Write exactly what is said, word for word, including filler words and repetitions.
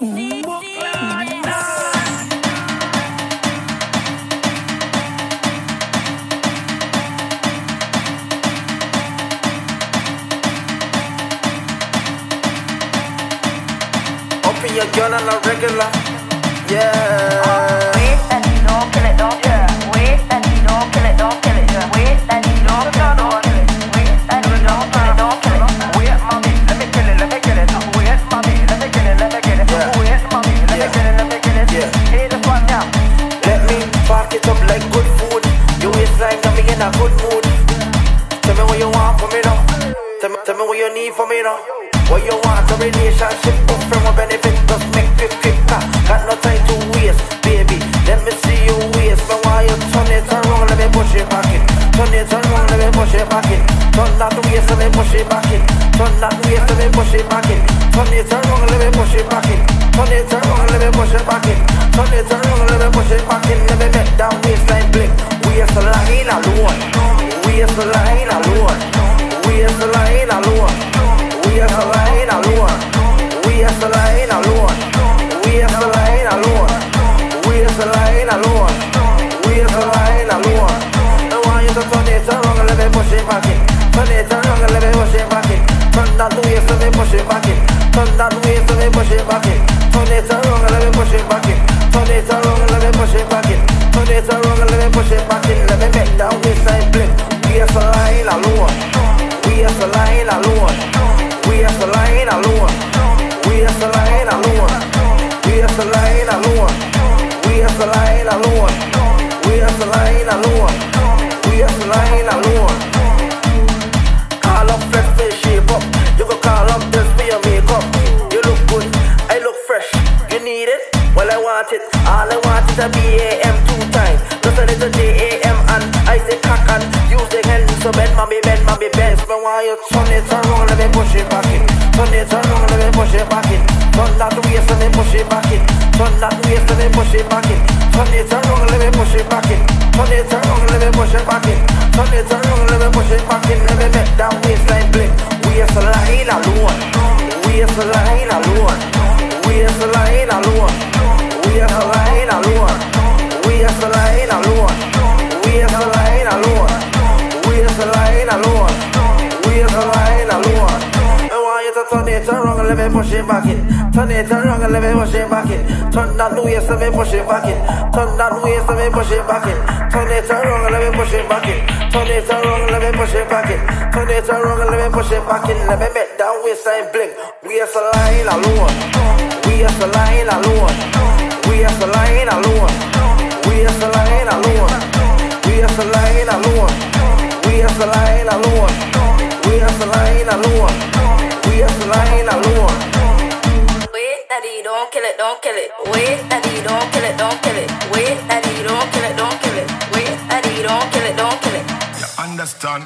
Open your gun on a regular, yeah. Wait and you don't kill it, don't kill it. Wait and you don't kill it, don't kill it. Wait and you don't kill it, don't kill it. Wait and you don't kill it, don't kill it. Wait, mommy, let me kill it, let me kill it. Wait, mommy, let me kill it, let me kill it. Wait, mommy, let me kill it, let me kill it. Hey, this one now. Let me park it up like good food. You waistline got me in a good mood. Tell me what you want for me now. Tell me, tell me what you need for me now. What you want, a relationship, a friend, a benefit, just make it quick, nah. Got no time to waste, baby, let me see you waste. Now why you turn it around, let me push it back in. Turn it around, let me push it back in. Turn that waist, let me push it back in. Turn that waist, let me push it back in. Turn it around, let me push it back in. Turn it around, let me push it back in. Turn it around, let me push it back in. Let me make that waistline blink. Waistline alone, waistline alone, waistline alone. We are so lying alone. We are so lying alone. We are so lying alone. We are so lying alone. We are so lying alone. I want you to turn it around and let me push it back in. Turn it around and let me push it back in. Turn that way so me push it back in. Turn that way so me push it back in. Turn it around and let me push it back in. Turn it around and let me push it back in. Turn it around and let me push it back in. Let me make that waistline blink. We are so lying alone. We are so lying alone. We are so lying alone. We are so lying alone. We are so lying alone. We are so lying alone. We are so lying alone. We are so lying alone. Call up flex for your shape up. You can call up this for your makeup. You look good, I look fresh. You need it? Well, I want it. All I want is a B A M two times. Just a little J A M and I say cock and use the hand. So bend, mommy, bend, mommy, bend. But why you turn it around, let me push it back in. Turn it around, let me push it back in. Turn that waist, let me push it back in. Turn that waist, let me push it back in. Turn it around, let me push it back in. Turn it around, let me push it back in. Turn it around, let me push it back in. Let me make that waistline blink. Waistline alone. Waistline alone. Waistline alone. Waistline alone. Waistline alone. Waistline alone. Waistline alone. Turn it around and let me push it back in. Turn it around and let me push it back in. Turn that waist and let me push it back in. Turn that waist and let me push it back in. Turn it around and let me push it back in. Turn it around and let me push it back in. Turn it around and let me push it back in. Let me make that waistline blink. We are so lying alone. We are so lying alone. We are so lying alone. We are so lying alone. We are so lying alone. We are so lying alone. We are so lying alone. We are so lying alone. Wait, daddy, don't kill it, don't kill it. Wait, daddy, don't kill it, don't kill it. Wait, daddy, don't kill it, don't kill it. Wait, daddy, don't kill it, don't kill it. You understand?